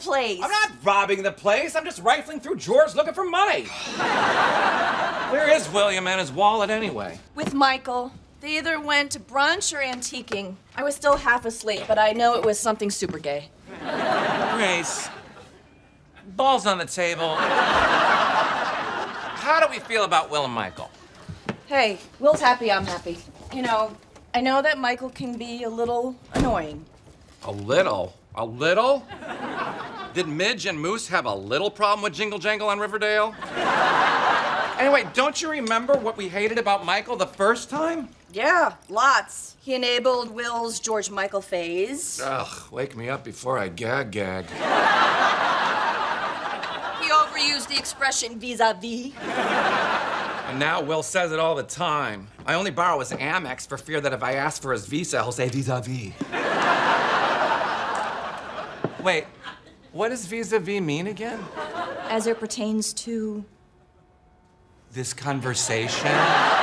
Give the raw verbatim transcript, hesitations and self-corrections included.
place. I'm not robbing the place. I'm just rifling through drawers looking for money. Where is William and his wallet anyway? With Michael. They either went to brunch or antiquing. I was still half asleep, but I know it was something super gay. Grace, balls on the table. How do we feel about Will and Michael? Hey, Will's happy, I'm happy. You know, I know that Michael can be a little annoying. A little? A little? Did Midge and Moose have a little problem with Jingle Jangle on Riverdale? Anyway, don't you remember what we hated about Michael the first time? Yeah, lots. He enabled Will's George Michael phase. Ugh, wake me up before I gag gag. He overused the expression vis-a-vis. And now Will says it all the time. I only borrow his Amex for fear that if I ask for his visa, he'll say vis-a-vis. Wait, what does vis-a-vis mean again? As it pertains to... this conversation?